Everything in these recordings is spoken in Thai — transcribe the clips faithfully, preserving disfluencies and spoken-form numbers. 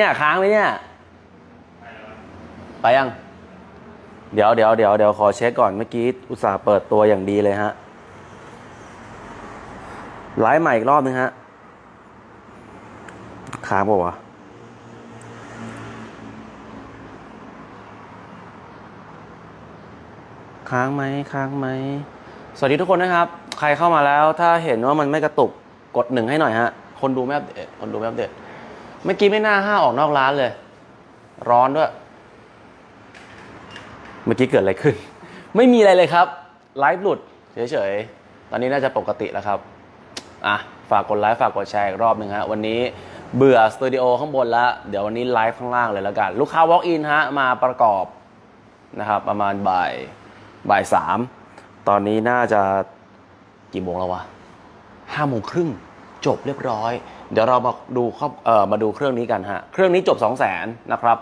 เนี่ยค้างไหมเนี่ยไปยังเดี๋ยวเดี๋ยวเดี๋ยวเดี๋ยวขอเช็คก่อนเมื่อกี้อุตส่าห์เปิดตัวอย่างดีเลยฮะไลฟ์ใหม่อีกรอบนึงฮะค้างป่าววะค้างไหมค้างไหมสวัสดีทุกคนนะครับใครเข้ามาแล้วถ้าเห็นว่ามันไม่กระตุกกดหนึ่งให้หน่อยฮะคนดูไม่อัปเดตคนดูไม่อัปเดตเมื่อกี้ไม่น่าห้าออกนอกร้านเลยร้อนด้วยเมื่อกี้เกิดอะไรขึ้นไม่มีอะไรเลยครับไลฟ์หลุดเฉยๆตอนนี้น่าจะปกติแล้วครับอ่ะฝากกดไลค์ฝากกดแชร์อีกรอบหนึ่งฮะวันนี้เบื่อสตูดิโอข้างบนละเดี๋ยววันนี้ไลฟ์ข้างล่างเลยแล้วกันลูกค้าวอล์กอินฮะมาประกอบนะครับประมาณบ่ายบ่ายสามตอนนี้น่าจะกี่โมงแล้ววะห้าโมงครึ่งจบเรียบร้อยเดี๋ยวเรามาดูครอบเอ่อมาดูเครื่องนี้กันฮะเครื่องนี้จบ สองแสน นะครับ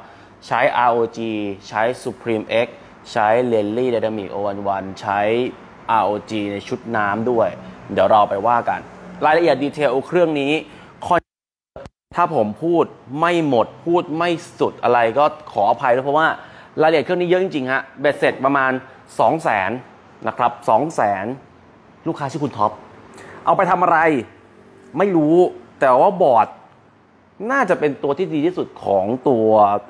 ใช้ อาร์ โอ จี ใช้ Supreme X ใช้ Rally Dynamic โอ หนึ่ง หนึ่งใช้ อาร์ โอ จี ในชุดน้ำด้วยเดี๋ยวเราไปว่ากันรายละเอียดดีเทลเครื่องนี้ถ้าผมพูดไม่หมดพูดไม่สุดอะไรก็ขออภัยด้วยเพราะว่ารายละเอียดเครื่องนี้เยอะจริงๆฮะเบ็ดเสร็จประมาณ สองแสน นะครับ สองแสน ลูกค้าชื่อคุณท็อปเอาไปทำอะไรไม่รู้แต่ว่าบอร์ดน่าจะเป็นตัวที่ดีที่สุดของตัว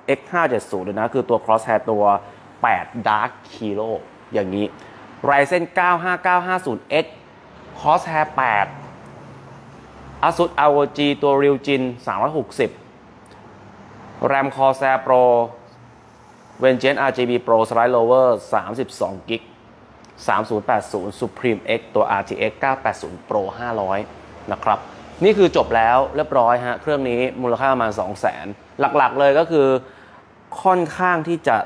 เอ็กซ์ ห้าเจ็ดศูนย์ เลยนะคือตัว Crosshair ตัวแปด Dark Hero อย่างนี้ Ryzen เก้า ห้าเก้าห้าศูนย์ เอ็กซ์ Crosshair แปด Asus อาร์ โอ จี ตัว Ryujin สามร้อยหกสิบ RAM Corsair Pro Vengeance อาร์ จี บี Pro Slide Lower สามสิบสอง จี บี สามศูนย์แปดศูนย์ Supreme X ตัว อาร์ ที เอ็กซ์ เก้าแปดศูนย์ Pro ห้าร้อยนะครับนี่คือจบแล้วเรียบร้อยฮะเครื่องนี้มูลค่าประมาณ สองแสน หลักๆเลยก็คือค่อนข้างที่จะ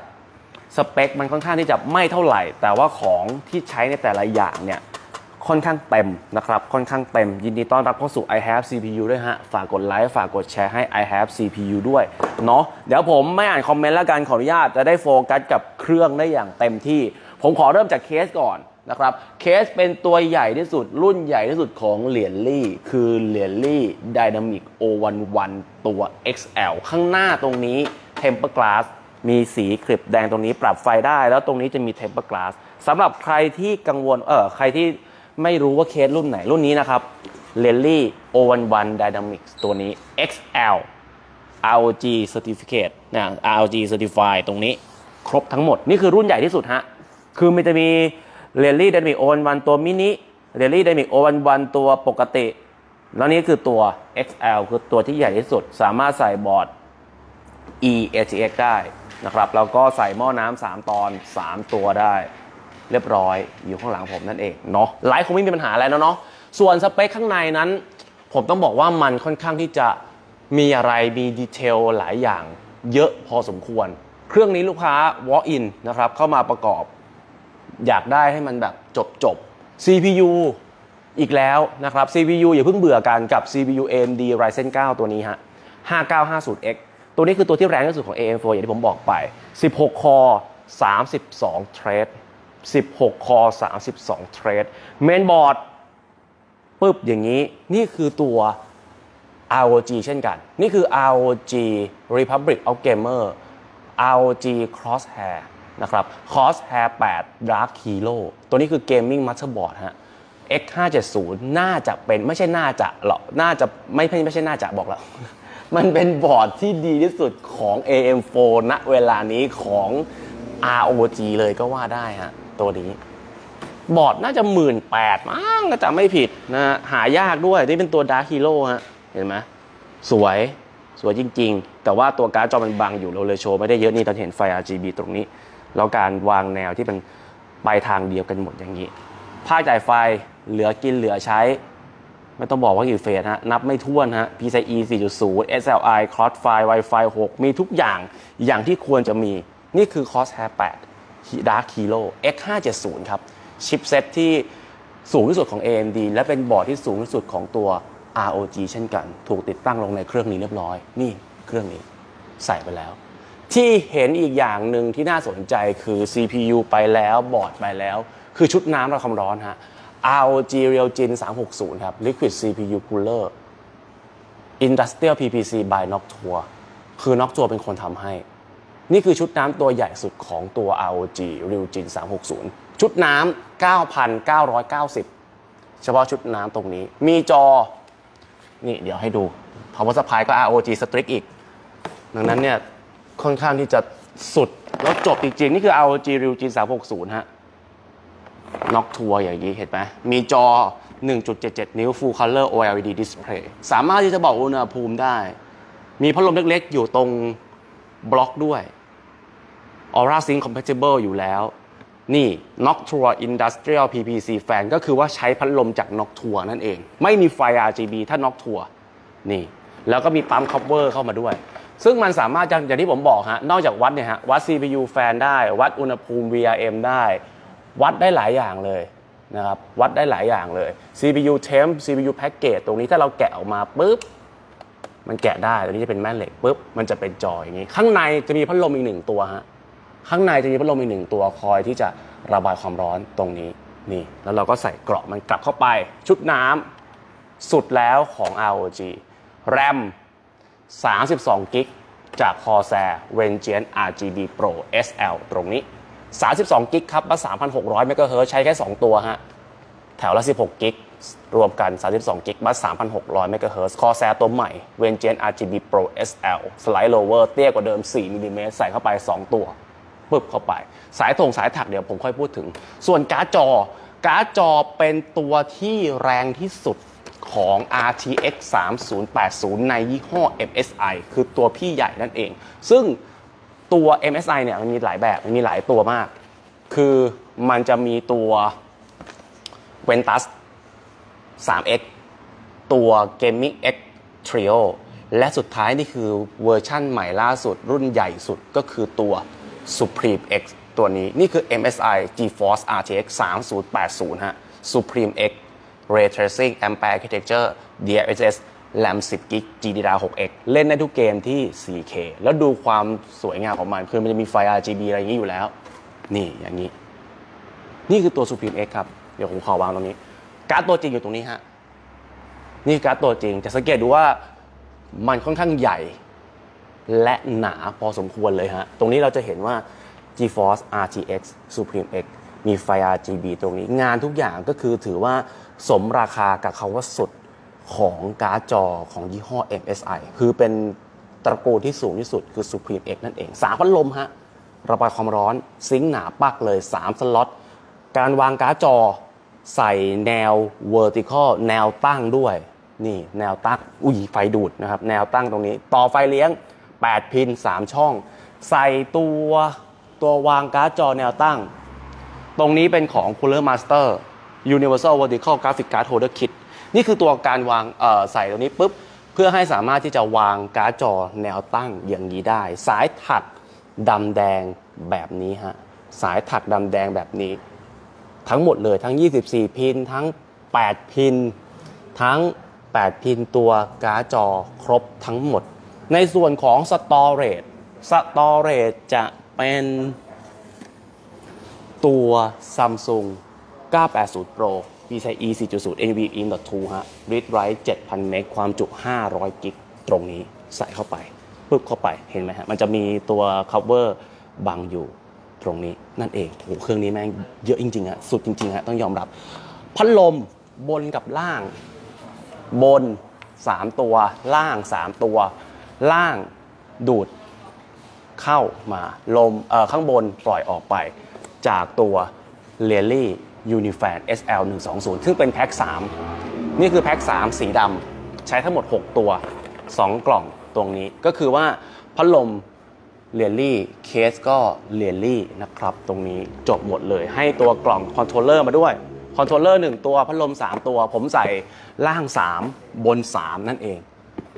สเปคมันค่อนข้างที่จะไม่เท่าไหร่แต่ว่าของที่ใช้ในแต่ละอย่างเนี่ยค่อนข้างเต็มนะครับค่อนข้างเต็มยินดีต้อนรับเข้าสู่ iHave ซี พี ยู ด้วยฮะฝากกดไลค์ฝากกดแชร์ให้ iHave ซี พี ยู ด้วยเนาะเดี๋ยวผมไม่อ่านคอมเมนต์แล้วกันขออนุญาตจะได้โฟกัสกับเครื่องได้อย่างเต็มที่ผมขอเริ่มจากเคสก่อนนะครับเคสเป็นตัวใหญ่ที่สุดรุ่นใหญ่ที่สุดของเหรียญลี่คือเหรียญลี่ Dynamic โอ หนึ่ง หนึ่ง ตัว เอ็กซ์ แอล ข้างหน้าตรงนี้ Temper Glass มีสีคลิปแดงตรงนี้ปรับไฟได้แล้วตรงนี้จะมี Temper Glass สำหรับใครที่กังวลเออใครที่ไม่รู้ว่าเคสรุ่นไหนรุ่นนี้นะครับเหรียญลี่ โอ หนึ่ง หนึ่ง Dynamic ตัวนี้ เอ็กซ์ แอล อาร์ โอ จี Certificate นะ อาร์ โอ จี Certified ตรงนี้ครบทั้งหมดนี่คือรุ่นใหญ่ที่สุดฮะคือมันจะมีเรลลี่ไดนามิกโอวันวันตัวมินิเรลลี่ไดนามิกโอวันวันตัวปกติแล้วนี่คือตัว เอ็กซ์ แอล คือตัวที่ใหญ่ที่สุดสามารถใส่บอร์ด อี เอ ที เอ็กซ์ ได้นะครับแล้วก็ใส่หม้อน้ำสามตอนสามตัวได้เรียบร้อยอยู่ข้างหลังผมนั่นเองเนาะไลฟ์คงไม่มีปัญหาอะไรแล้วเนาะส่วนสเปคข้างในนั้นผมต้องบอกว่ามันค่อนข้างที่จะมีอะไรมีดีเทลหลายอย่างเยอะพอสมควรเครื่องนี้ลูกค้า walk in นะครับเข้ามาประกอบอยากได้ให้มันแบบจบๆ ซี พี ยู อีกแล้วนะครับ ซี พี ยู อย่าเพิ่งเบื่อกันกับ ซี พี ยู เอ เอ็ม ดี Ryzen เก้า ตัวนี้ฮะ ห้าเก้าห้าศูนย์ เอ็กซ์ ตัวนี้คือตัวที่แรงที่สุดของ เอ เอ็ม โฟร์ อย่างที่ผมบอกไปสิบหก คอร์ สามสิบสอง เทรดสิบหก คอร์ สามสิบสอง เทรดเมนบอร์ดปึ๊บอย่างนี้นี่คือตัว อาร์ โอ จี เช่นกันนี่คือ อาร์ โอ จี Republic of Gamer อาร์ โอ จี Crosshairนะครับ Crosshair แปด Dark Hero ตัวนี้คือ Gaming Motherboard ฮะ เอ็กซ์ ห้าเจ็ดศูนย์ น่าจะเป็นไม่ใช่น่าจะหรอกน่าจะไม่ไม่ใช่น่าจะบอกแล้วมันเป็นบอร์ดที่ดีที่สุดของ เอ เอ็ม โฟร์ ณเวลานี้ของ อาร์ โอ จี เลยก็ว่าได้ฮะตัวนี้บอร์ดน่าจะ หนึ่งหมื่นแปดพัน มั้งก็จะไม่ผิดนะหายากด้วยนี่เป็นตัว Dark Hero ฮะเห็นไหมสวยสวยจริงๆแต่ว่าตัวการ์ดจอมันบังอยู่เราเลยโชว์ไม่ได้เยอะนี่ตอนเห็นไฟ อาร์ จี บี ตรงนี้แล้วการวางแนวที่เป็นไปทางเดียวกันหมดอย่างนี้ภาคจ่ายไฟเหลือกินเหลือใช้ไม่ต้องบอกว่ากี่เฟสฮะนับไม่ถ้วนฮะ พี ซี อี สี่จุดศูนย์ เอส แอล ไอ Crossfire Wi-Fi หกมีทุกอย่างอย่างที่ควรจะมีนี่คือ Crosshair แปด Dark Hero เอ็กซ์ ห้าเจ็ดศูนย์ ครับชิปเซ็ตที่สูงที่สุดของ เอ เอ็ม ดี และเป็นบอร์ดที่สูงที่สุดของตัว อาร์ โอ จี เช่นกันถูกติดตั้งลงในเครื่องนี้เรียบร้อยนี่เครื่องนี้ใส่ไปแล้วที่เห็นอีกอย่างหนึ่งที่น่าสนใจคือ ซี พี ยู ไปแล้วบอร์ดไปแล้วคือชุดน้ำระบายความร้อนฮะ อาร์ โอ จี Ryujin สามร้อยหกสิบครับ Liquid ซี พี ยู Cooler Industrial พี พี ซี by Noctua คือ Noctua เป็นคนทำให้นี่คือชุดน้ำตัวใหญ่สุดของตัว อาร์ โอ จี Ryujin สามหกศูนย์ชุดน้ำ เก้าพันเก้าร้อยเก้าสิบ เฉพาะชุดน้ำตรงนี้มีจอนี่เดี๋ยวให้ดู Power Supply ก็ อาร์ โอ จี Strix อีกดังนั้นเนี่ยค่อนข้างที่จะสุดแล้วจบจริงๆนี่คือ อาร์ โอ จี Ryujin สามหกศูนย์ฮะ Noctua อย่างนี้เห็นไหมมีจอ หนึ่งจุดเจ็ดเจ็ด นิ้ว Full Color โอ แอล อี ดี Display สามารถที่จะบอกอุณหภูมิได้มีพัดลมเล็กๆอยู่ตรงบล็อกด้วย Aura Sync Compatible อยู่แล้วนี่ Noctua Industrial พี พี ซี Fan ก็คือว่าใช้พัดลมจาก Noctua นั่นเองไม่มีไฟ อาร์ จี บี ถ้า Noctua นี่แล้วก็มีปั๊ม Cover เข้ามาด้วยซึ่งมันสามารถอย่างที่ผมบอกฮะนอกจากวัดเนี่ยฮะวัด ซี พี ยู Fan ได้วัดอุณหภูมิ วี อาร์ เอ็ม ได้วัดได้หลายอย่างเลยนะครับวัดได้หลายอย่างเลย ซี พี ยู Temp ซี พี ยู Package ตรงนี้ถ้าเราแกะออกมาปุ๊บมันแกะได้ตัวนี้จะเป็นแม่เหล็กปุ๊บมันจะเป็นจออย่างนี้ข้างในจะมีพัดลมอีกหนึ่งตัวฮะข้างในจะมีพัดลมอีกหนึ่งตัวคอยที่จะระบายความร้อนตรงนี้นี่แล้วเราก็ใส่เกราะมันกลับเข้าไปชุดน้ำสุดแล้วของ อาร์ โอ จี RAM สามสิบสอง กิกจาก Corsair Vengeance อาร์ จี บี Pro เอส แอล ตรงนี้สามสิบสอง กิกครับมา สามพันหกร้อย เมกะเฮิรตซ์ใช้แค่สองตัวฮะแถวละสิบหก กิกรวมกันสามสิบสอง กิกบัส สามพันหกร้อย เมกะเฮิรตซ์ Corsair ตัวใหม่ Vengeance อาร์ จี บี Pro เอส แอล Slide Lower เตี้ยกว่าเดิมสี่มิลลิเมตรใส่เข้าไปสองตัวปึ๊บเข้าไปสายถงสายถักเดี๋ยวผมค่อยพูดถึงส่วนการ์ดจอการ์ดจอเป็นตัวที่แรงที่สุดของ อาร์ ที เอ็กซ์ สามศูนย์แปดศูนย์ ในยี่ห้อ เอ็ม เอส ไอ คือตัวพี่ใหญ่นั่นเองซึ่งตัว เอ็ม เอส ไอ เนี่ยมันมีหลายแบบมันมีหลายตัวมากคือมันจะมีตัวVentus สาม เอ็กซ์ ตัว Gaming X Trio และสุดท้ายนี่คือเวอร์ชั่นใหม่ล่าสุดรุ่นใหญ่สุดก็คือตัว Supreme X ตัวนี้นี่คือ เอ็ม เอส ไอ GeForce อาร์ ที เอ็กซ์ สามศูนย์แปดศูนย์ ฮะ Supreme X Ray Tracing Ampere Architecture ดี เอฟ เอส RAM สิบ กิก จี ดี ดี อาร์ หก เอ็กซ์ เล่นได้ทุกเกมที่ โฟร์เค แล้วดูความสวยงามของมันคือมันจะมีไฟ อาร์ จี บี อะไรอย่างนี้อยู่แล้วนี่อย่างนี้นี่คือตัว Supreme X ครับเดี๋ยวผมขอวางตรงนี้การ์ดตัวจริงอยู่ตรงนี้ฮะนี่การ์ดตัวจริงจะสังเกตดูว่ามันค่อนข้างใหญ่และหนาพอสมควรเลยฮะตรงนี้เราจะเห็นว่า GeForce อาร์ ที เอ็กซ์ Supreme X มีไฟ อาร์ จี บี ตรงนี้งานทุกอย่างก็คือถือว่าสมราคากับคำว่าสุดของการ์ดจอของยี่ห้อ เอ็ม เอส ไอ คือเป็นตระกูลที่สูงที่สุดคือ Supreme X นั่นเองสามพัดลมฮะระบายความร้อนซิงค์หนาปักเลยสามสล็อตการวางการ์ดจอใส่แนว vertical แนวตั้งด้วยนี่แนวตั้งอุ้ยไฟดูดนะครับแนวตั้งตรงนี้ต่อไฟเลี้ยงแปดพินสามช่องใส่ตัวตัววางการ์ดจอแนวตั้งตรงนี้เป็นของ Cooler Master Universal Vertical Graphic Card Holder Kit นี่คือตัวการวางเอ่อใส่ตรงนี้ปุ๊บเพื่อให้สามารถที่จะวางการ์ดจอแนวตั้งอย่างนี้ได้สายถักดำแดงแบบนี้ฮะสายถักดำแดงแบบนี้ทั้งหมดเลยทั้งยี่สิบสี่พินทั้งแปดพินทั้งแปดพินตัวการ์ดจอครบทั้งหมดในส่วนของ Storage Storage จะเป็นตัว Samsung เก้าแปดศูนย์ Pro PCIe สี่จุดศูนย์ NVMe สองจุดสอง ฮะ Read Write เจ็ดพัน เมก ความจุห้าร้อย กิกตรงนี้ใส่เข้าไปปึ๊บเข้าไปเห็นไหมฮะมันจะมีตัว cover บังอยู่ตรงนี้นั่นเองโอ้เครื่องนี้แม่งเยอะจริงๆฮะสุดจริงๆฮะต้องยอมรับพัดลมบนกับล่างบนสามตัวล่างสามตัวล่างดูดเข้ามาลมเอ่อข้างบนปล่อยออกไปจากตัว Rally Unifan เอส แอล หนึ่งสองศูนย์ซึ่งเป็นแพ็คสามนี่คือแพ็คสามสีดำใช้ทั้งหมดหกตัวสองกล่องตรงนี้ก็คือว่าพัดลมเรียลลี่เคสก็เรียลลี่นะครับตรงนี้จบหมดเลยให้ตัวกล่องคอนโทรลเลอร์มาด้วยคอนโทรลเลอร์หนึ่งตัวพัดลมสามตัวผมใส่ล่างสามบนสามนั่นเอง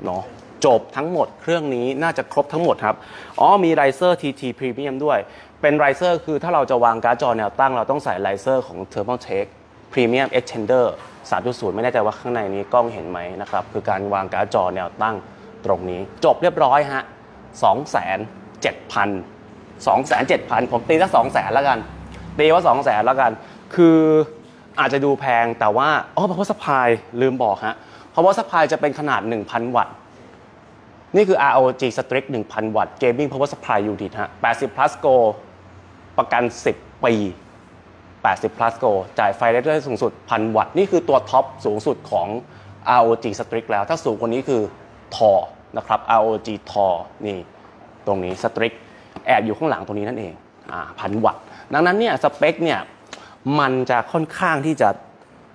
เนาะจบทั้งหมดเครื่องนี้น่าจะครบทั้งหมดครับอ๋อมี Riser ที ที Premium ด้วยเป็น Riser คือถ้าเราจะวางการ์ดจอแนวตั้งเราต้องใส่ Riser ของ Thermaltake Premium Extender สามจุดศูนย์ ไม่แน่ใจว่าข้างในนี้กล้องเห็นไหมนะครับคือการวางการ์ดจอแนวตั้งตรงนี้จบเรียบร้อยฮะ สองแสนเจ็ดพัน สองแสนเจ็ดพัน ผมตีสัก สองแสน แล้วกันตีว่า สองแสน แล้วกันคืออาจจะดูแพงแต่ว่าอ๋อ Power Supply ลืมบอกฮะ Power Supply จะเป็นขนาด หนึ่งพัน วัตต์ นี่คือ อาร์ โอ จี Strix หนึ่งพัน วัตต์ Gaming Power Supply Unit ฮะแปดสิบ plus Go ประกันสิบปีแปดสิบ plus Go จ่ายไฟได้สูงสุด หนึ่งพัน วัตต์นี่คือตัวท็อปสูงสุดของ อาร์ โอ จี Strix แล้วถ้าสูงกว่านี้คือทอนะครับ อาร์ โอ จี ทอนี่ตรงนี้ Strix แอบอยู่ข้างหลังตรงนี้นั่นเองอ่า หนึ่งพัน วัตต์ดังนั้นเนี่ยสเปคเนี่ยมันจะค่อนข้างที่จะ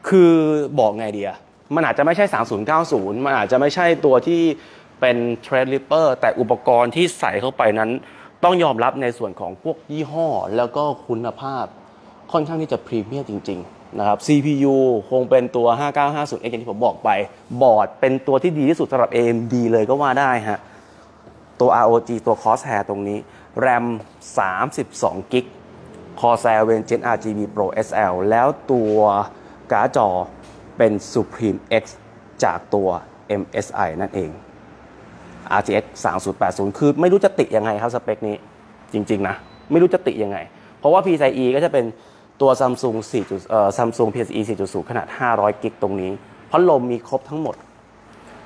คือบอกไงดีอะมันอาจจะไม่ใช่สามศูนย์เก้าศูนย์มันอาจจะไม่ใช่ตัวที่เป็น Threadripper แต่อุปกรณ์ที่ใส่เข้าไปนั้นต้องยอมรับในส่วนของพวกยี่ห้อแล้วก็คุณภาพค่อนข้างที่จะพรีเมียมจริงๆนะครับ ซี พี ยู คงเป็นตัว ห้าเก้าห้าศูนย์เอ็กซ์ อย่างที่ผมบอกไปบอร์ดเป็นตัวที่ดีที่สุดสำหรับ เอ เอ็ม ดี เลยก็ว่าได้ฮะตัว อาร์ โอ จี ตัว Crosshair ตรงนี้ RAM สามสิบสอง กิก Corsair Vengeance อาร์ จี บี Pro เอส แอล แล้วตัวการ์ดจอเป็น Supreme X จากตัว เอ็ม เอส ไอ นั่นเอง อาร์ ที เอ็กซ์ สามศูนย์แปดศูนย์คือไม่รู้จะติยังไงครับสเปคนี้จริงๆนะไม่รู้จะติยังไงเพราะว่า พี ซี อี ก็จะเป็นตัว Samsung สี่ เอ่อ Samsung พี ซี อี สี่จุดศูนย์ ขนาดห้าร้อยกิกตรงนี้พัดลมมีครบทั้งหมด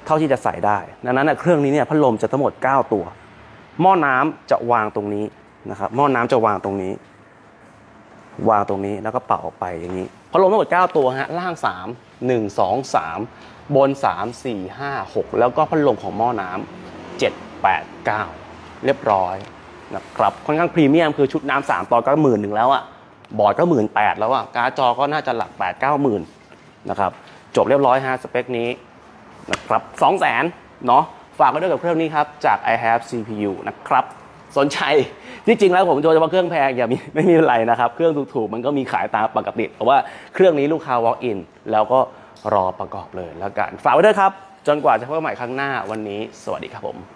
เท่าที่จะใส่ได้ดังนั้นนะเครื่องนี้เนี่ยพัดลมจะทั้งหมดเก้าตัวหม้อน้ำจะวางตรงนี้นะครับหม้อน้ำจะวางตรงนี้วางตรงนี้แล้วก็เป่าออกไปอย่างนี้พัดลมทั้งหมดเก้าตัวฮะล่างสาม หนึ่ง สอง สามบนสาม สี่ ห้า หกแล้วก็พัดลมของหม้อน้ำเจ็ด แปด เก้าเรียบร้อยนะครับค่อนข้างพรีเมียมคือชุดน้ำสามตอนก็หมื่นหนึ่งแล้วอะบอร์ดก็หมื่นแปดแล้วอะการ์ดจอก็น่าจะหลักแปดเก้าหมื่นนะครับจบเรียบร้อยฮะสเปคนี้นะครับสองแสนเนาะฝากไว้ด้วยกับเครื่องนี้ครับจาก ไอ แฮฟ ซี พี ยู นะครับสนใจที่จริงแล้วผมโดยเฉพาะเครื่องแพงอย่ามีไม่มีอะไรนะครับเครื่องถูกๆมันก็มีขายตามปกติเพราะว่าเครื่องนี้ลูกค้า walk in แล้วก็รอประกอบเลยแล้วกันฝากไว้ด้วยครับจนกว่าจะพบกันใหม่ครั้งหน้าวันนี้สวัสดีครับผม